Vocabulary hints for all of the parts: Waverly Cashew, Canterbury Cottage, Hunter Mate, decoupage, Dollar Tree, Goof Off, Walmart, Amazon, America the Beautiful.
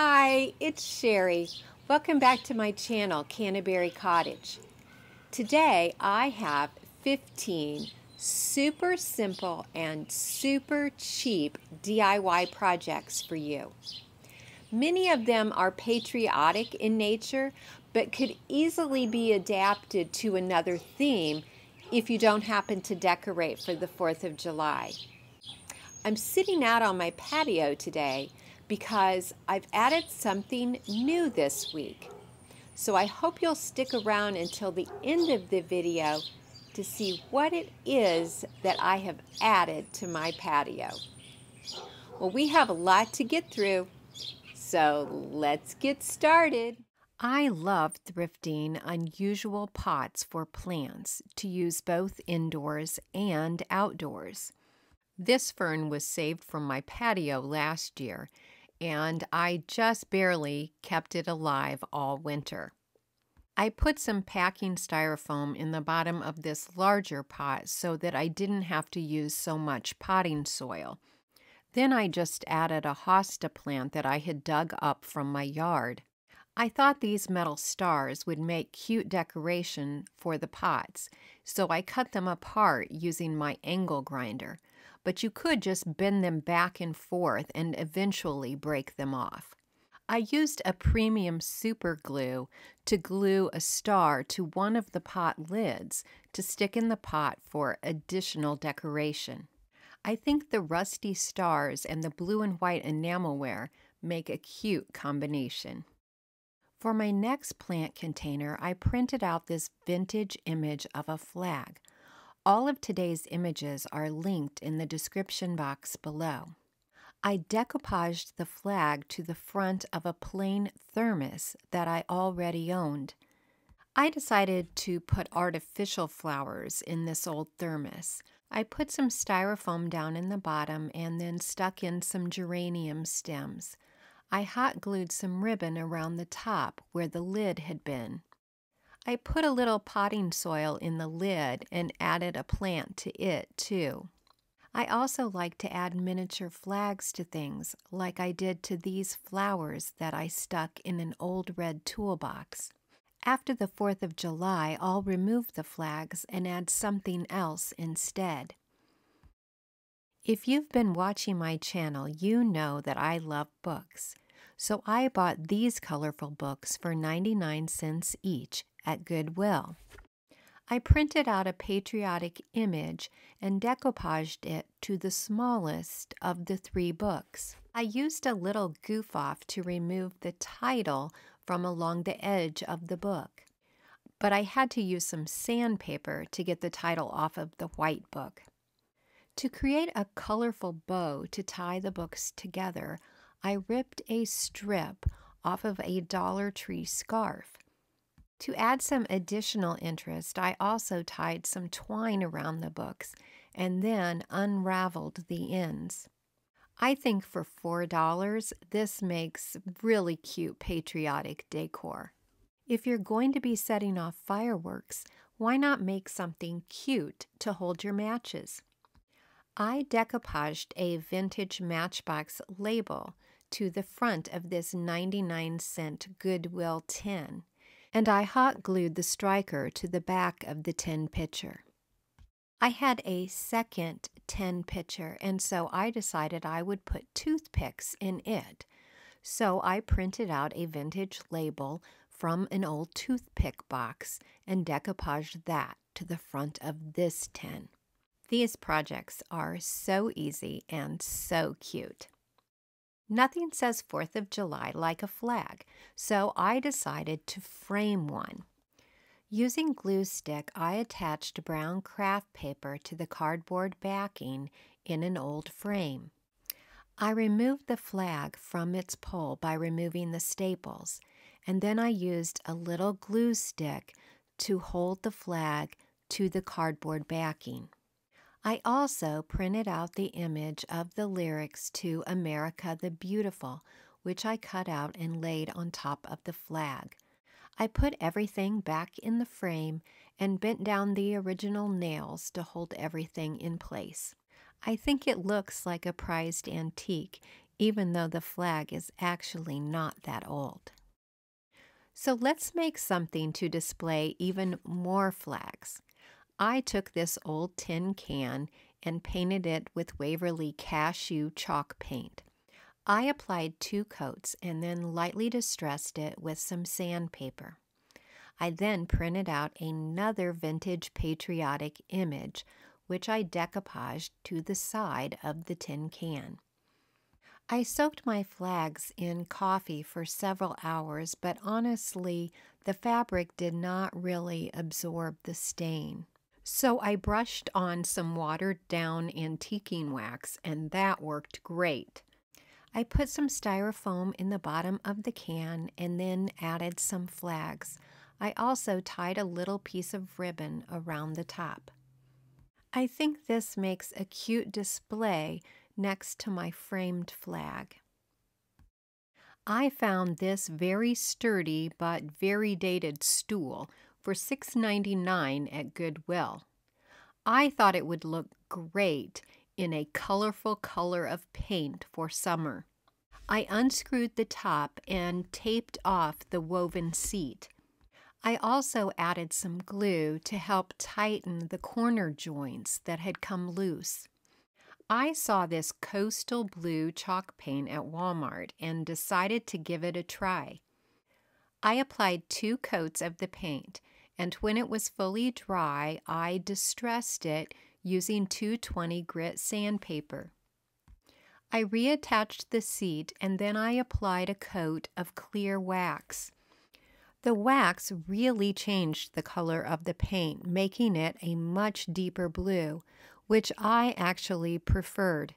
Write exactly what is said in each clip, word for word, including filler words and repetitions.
Hi, it's Sherry. Welcome back to my channel, Canterbury Cottage. Today I have fifteen super simple and super cheap D I Y projects for you. Many of them are patriotic in nature, but could easily be adapted to another theme if you don't happen to decorate for the fourth of July. I'm sitting out on my patio today because I've added something new this week. So I hope you'll stick around until the end of the video to see what it is that I have added to my patio. Well, we have a lot to get through, so let's get started. I love thrifting unusual pots for plants to use both indoors and outdoors. This fern was saved from my patio last year, and I just barely kept it alive all winter. I put some packing styrofoam in the bottom of this larger pot so that I didn't have to use so much potting soil. Then I just added a hosta plant that I had dug up from my yard. I thought these metal stars would make cute decoration for the pots, so I cut them apart using my angle grinder. But you could just bend them back and forth and eventually break them off. I used a premium super glue to glue a star to one of the pot lids to stick in the pot for additional decoration. I think the rusty stars and the blue and white enamelware make a cute combination. For my next plant container, I printed out this vintage image of a flag. All of today's images are linked in the description box below. I decoupaged the flag to the front of a plain thermos that I already owned. I decided to put artificial flowers in this old thermos. I put some styrofoam down in the bottom and then stuck in some geranium stems. I hot glued some ribbon around the top where the lid had been. I put a little potting soil in the lid and added a plant to it, too. I also like to add miniature flags to things, like I did to these flowers that I stuck in an old red toolbox. After the fourth of July, I'll remove the flags and add something else instead. If you've been watching my channel, you know that I love books. So I bought these colorful books for ninety-nine cents each at Goodwill. I printed out a patriotic image and decoupaged it to the smallest of the three books. I used a little Goof Off to remove the title from along the edge of the book, but I had to use some sandpaper to get the title off of the white book. To create a colorful bow to tie the books together, I ripped a strip off of a Dollar Tree scarf. To add some additional interest, I also tied some twine around the books and then unraveled the ends. I think for four dollars, this makes really cute patriotic decor. If you're going to be setting off fireworks, why not make something cute to hold your matches? I decoupaged a vintage matchbox label to the front of this ninety-nine cent Goodwill tin, and I hot glued the striker to the back of the tin pitcher. I had a second tin pitcher, and so I decided I would put toothpicks in it. So I printed out a vintage label from an old toothpick box and decoupaged that to the front of this tin. These projects are so easy and so cute. Nothing says fourth of July like a flag, so I decided to frame one. Using glue stick, I attached brown craft paper to the cardboard backing in an old frame. I removed the flag from its pole by removing the staples, and then I used a little glue stick to hold the flag to the cardboard backing. I also printed out the image of the lyrics to America the Beautiful, which I cut out and laid on top of the flag. I put everything back in the frame and bent down the original nails to hold everything in place. I think it looks like a prized antique, even though the flag is actually not that old. So let's make something to display even more flags. I took this old tin can and painted it with Waverly Cashew chalk paint. I applied two coats and then lightly distressed it with some sandpaper. I then printed out another vintage patriotic image, which I decoupaged to the side of the tin can. I soaked my flags in coffee for several hours, but honestly, the fabric did not really absorb the stain. So I brushed on some watered-down antiquing wax, and that worked great. I put some styrofoam in the bottom of the can and then added some flags. I also tied a little piece of ribbon around the top. I think this makes a cute display next to my framed flag. I found this very sturdy but very dated stool for six ninety-nine at Goodwill. I thought it would look great in a colorful color of paint for summer. I unscrewed the top and taped off the woven seat. I also added some glue to help tighten the corner joints that had come loose. I saw this coastal blue chalk paint at Walmart and decided to give it a try. I applied two coats of the paint, and when it was fully dry, I distressed it using two twenty grit sandpaper. I reattached the seat and then I applied a coat of clear wax. The wax really changed the color of the paint, making it a much deeper blue, which I actually preferred.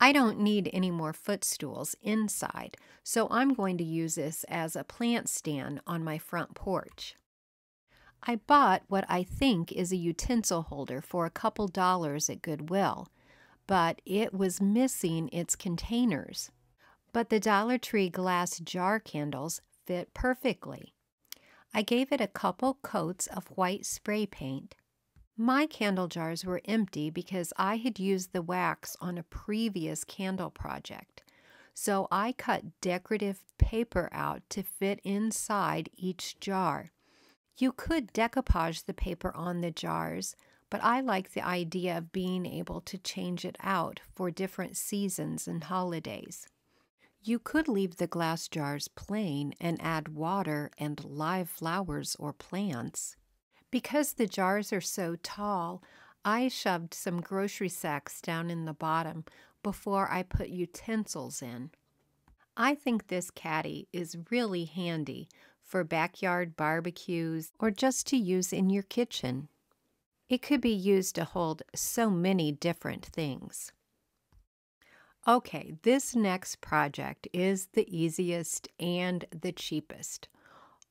I don't need any more footstools inside, so I'm going to use this as a plant stand on my front porch. I bought what I think is a utensil holder for a couple dollars at Goodwill, but it was missing its containers. But the Dollar Tree glass jar candles fit perfectly. I gave it a couple coats of white spray paint. My candle jars were empty because I had used the wax on a previous candle project, so I cut decorative paper out to fit inside each jar. You could decoupage the paper on the jars, but I like the idea of being able to change it out for different seasons and holidays. You could leave the glass jars plain and add water and live flowers or plants. Because the jars are so tall, I shoved some grocery sacks down in the bottom before I put utensils in. I think this caddy is really handy for backyard barbecues or just to use in your kitchen. It could be used to hold so many different things. Okay, this next project is the easiest and the cheapest.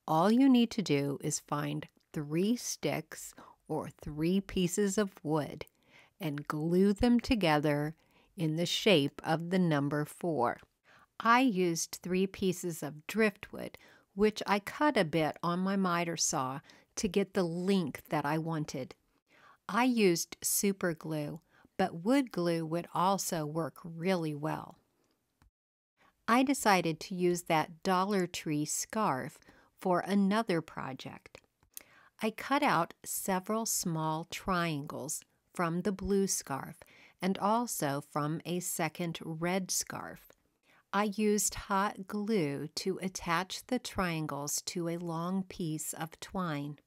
All you need to do is find three sticks or three pieces of wood and glue them together in the shape of the number four. I used three pieces of driftwood, which I cut a bit on my miter saw to get the length that I wanted. I used super glue, but wood glue would also work really well. I decided to use that Dollar Tree scarf for another project. I cut out several small triangles from the blue scarf and also from a second red scarf. I used hot glue to attach the triangles to a long piece of twine.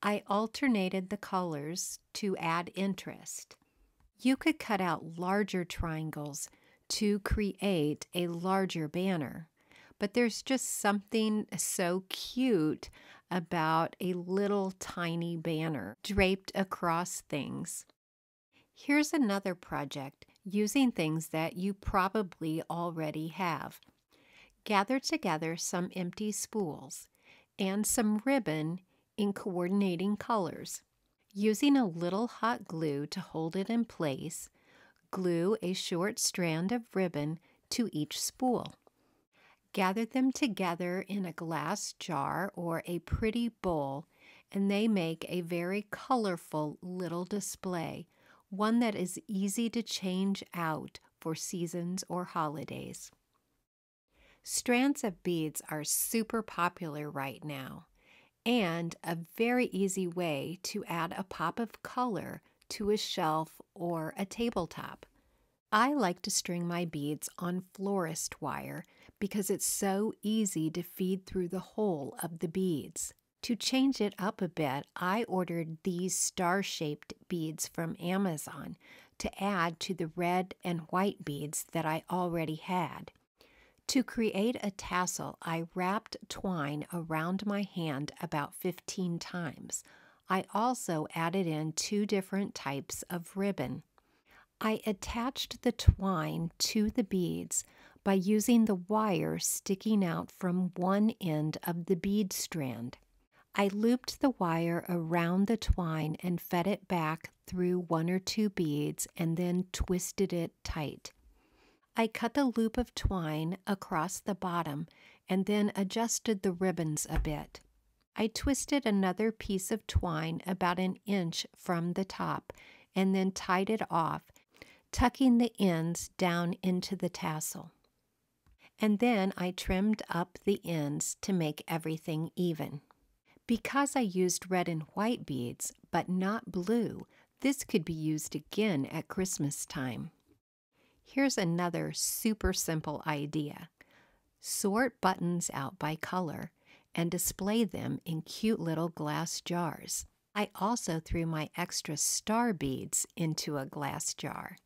I alternated the colors to add interest. You could cut out larger triangles to create a larger banner, but there's just something so cute about a little tiny banner draped across things. Here's another project using things that you probably already have. Gather together some empty spools and some ribbon in coordinating colors. Using a little hot glue to hold it in place, glue a short strand of ribbon to each spool. Gather them together in a glass jar or a pretty bowl, and they make a very colorful little display, one that is easy to change out for seasons or holidays. Strands of beads are super popular right now, and a very easy way to add a pop of color to a shelf or a tabletop. I like to string my beads on florist wire because it's so easy to feed through the hole of the beads. To change it up a bit, I ordered these star-shaped beads from Amazon to add to the red and white beads that I already had. To create a tassel, I wrapped twine around my hand about fifteen times. I also added in two different types of ribbon. I attached the twine to the beads by using the wire sticking out from one end of the bead strand. I looped the wire around the twine and fed it back through one or two beads and then twisted it tight. I cut the loop of twine across the bottom and then adjusted the ribbons a bit. I twisted another piece of twine about an inch from the top and then tied it off, tucking the ends down into the tassel. And then I trimmed up the ends to make everything even. Because I used red and white beads, but not blue, this could be used again at Christmas time. Here's another super simple idea. Sort buttons out by color and display them in cute little glass jars. I also threw my extra star beads into a glass jar.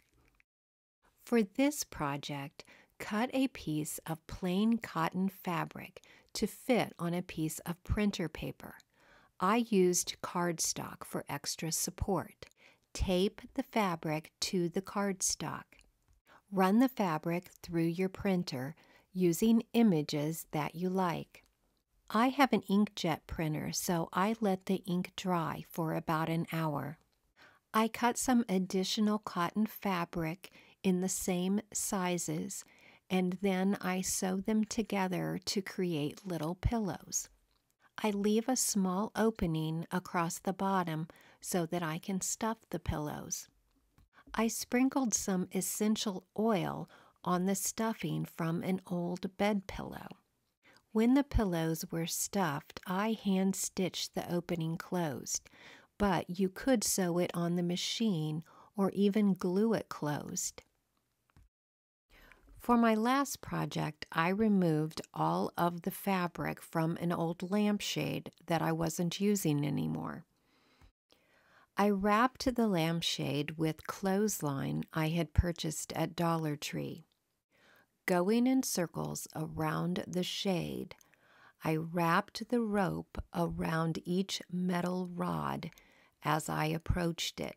For this project, cut a piece of plain cotton fabric to fit on a piece of printer paper. I used cardstock for extra support. Tape the fabric to the cardstock. Run the fabric through your printer using images that you like. I have an inkjet printer, so I let the ink dry for about an hour. I cut some additional cotton fabric in the same sizes, and then I sew them together to create little pillows. I leave a small opening across the bottom so that I can stuff the pillows. I sprinkled some essential oil on the stuffing from an old bed pillow. When the pillows were stuffed, I hand-stitched the opening closed, but you could sew it on the machine or even glue it closed. For my last project, I removed all of the fabric from an old lampshade that I wasn't using anymore. I wrapped the lampshade with clothesline I had purchased at Dollar Tree. Going in circles around the shade, I wrapped the rope around each metal rod as I approached it,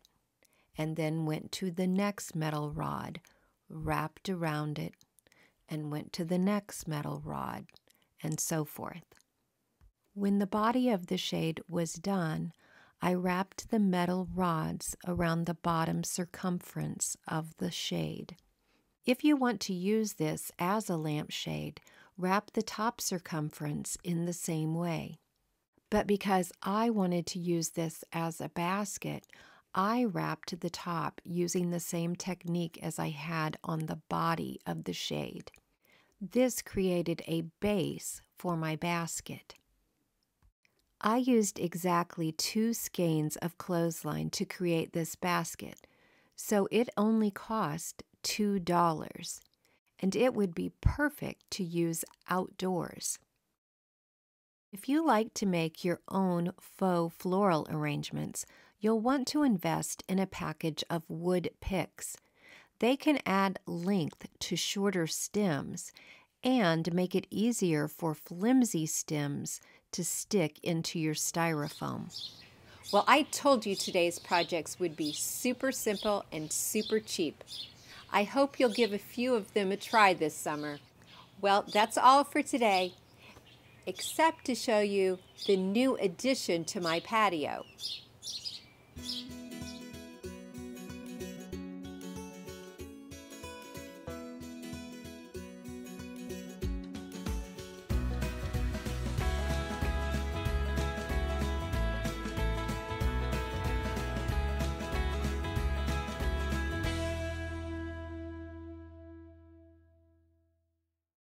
and then went to the next metal rod, wrapped around it, and went to the next metal rod, and so forth. When the body of the shade was done, I wrapped the metal rods around the bottom circumference of the shade. If you want to use this as a lampshade, wrap the top circumference in the same way. But because I wanted to use this as a basket, I wrapped the top using the same technique as I had on the body of the shade. This created a base for my basket. I used exactly two skeins of clothesline to create this basket, so it only cost two dollars, and it would be perfect to use outdoors. If you like to make your own faux floral arrangements, you'll want to invest in a package of wood picks. They can add length to shorter stems and make it easier for flimsy stems to stick into your styrofoam. Well, I told you today's projects would be super simple and super cheap. I hope you'll give a few of them a try this summer. Well, that's all for today, except to show you the new addition to my patio.